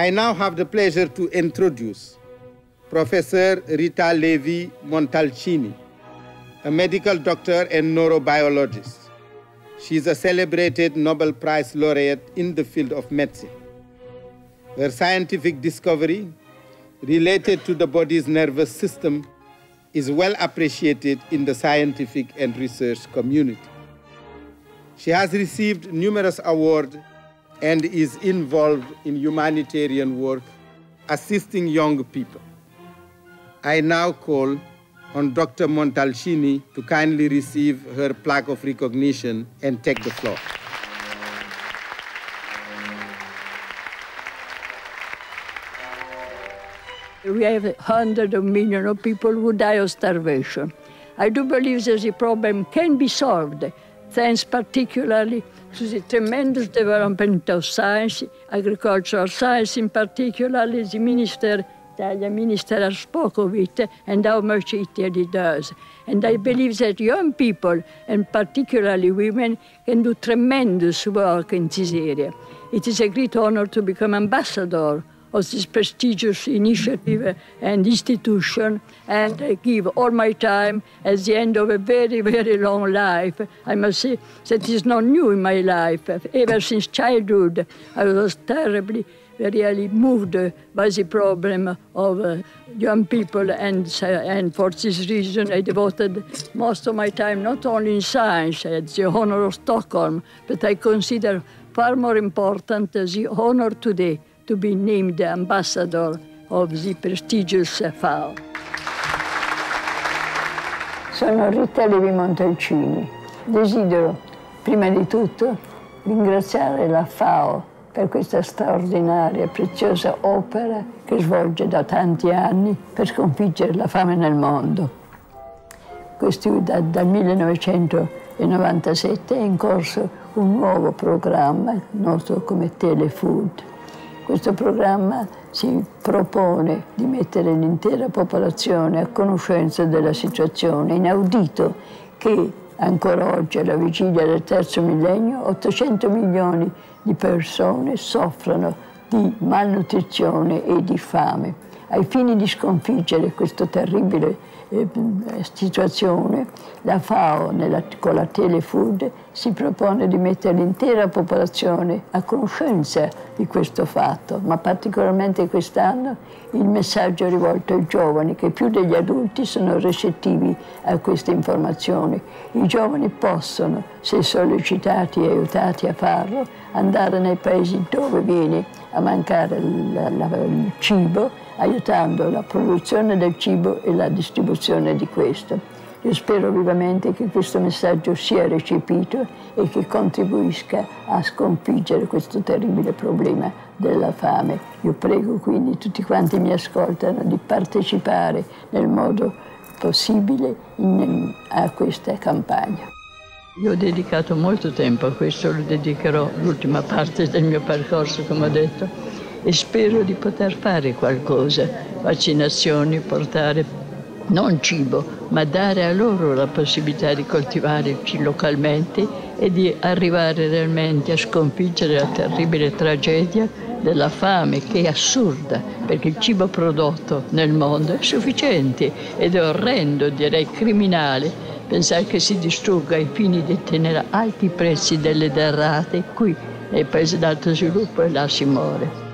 I now have the pleasure to introduce Professor Rita Levi-Montalcini, a medical doctor and neurobiologist. She is a celebrated Nobel Prize laureate in the field of medicine. Her scientific discovery related to the body's nervous system is well appreciated in the scientific and research community. She has received numerous awards and is involved in humanitarian work, assisting young people. I now call on Dr. Montalcini to kindly receive her plaque of recognition and take the floor. We have hundreds of millions of people who die of starvation. I do believe that the problem can be solved, thanks particularly to the tremendous development of science, agricultural science in particular. The Italian minister has spoken of it and how much it really does. And I believe that young people, and particularly women, can do tremendous work in this area. It is a great honor to become ambassador of this prestigious initiative and institution, and I give all my time at the end of a very, very long life. I must say that is not new in my life. Ever since childhood, I was terribly, really moved by the problem of young people, and for this reason I devoted most of my time not only in science at the honor of Stockholm, but I consider far more important the honor today to be named ambassador of the prestigious FAO. Sono Rita Levi-Montalcini. Desidero, prima di tutto, ringraziare la FAO per questa straordinaria e preziosa opera che svolge da tanti anni per sconfiggere la fame nel mondo. Dal 1997 è in corso un nuovo programma noto come Telefood. Questo programma si propone di mettere l'intera popolazione a conoscenza della situazione. Inaudito che ancora oggi, alla vigilia del terzo millennio, 800 milioni di persone soffrono di malnutrizione e di fame. Ai fini di sconfiggere questa terribile situazione, la FAO con la Telefood si propone di mettere l'intera popolazione a conoscenza di questo fatto, ma particolarmente quest'anno il messaggio è rivolto ai giovani, che più degli adulti sono recettivi a queste informazioni. I giovani possono, se sollecitati e aiutati a farlo, andare nei paesi dove viene a mancare il cibo, aiutando la produzione del cibo e la distribuzione di questo. Io spero vivamente che questo messaggio sia recepito e che contribuisca a sconfiggere questo terribile problema della fame. Io prego quindi tutti quanti mi ascoltano di partecipare nel modo possibile a questa campagna. Io ho dedicato molto tempo a questo, lo dedicherò l'ultima parte del mio percorso, come ho detto, e spero di poter fare qualcosa, vaccinazioni, portare non cibo, ma dare a loro la possibilità di coltivarci localmente e di arrivare realmente a sconfiggere la terribile tragedia della fame, che è assurda, perché il cibo prodotto nel mondo è sufficiente ed è orrendo, direi criminale, pensare che si distrugga ai fini di tenere alti prezzi delle derrate qui nei paesi d'alto sviluppo, e là si muore.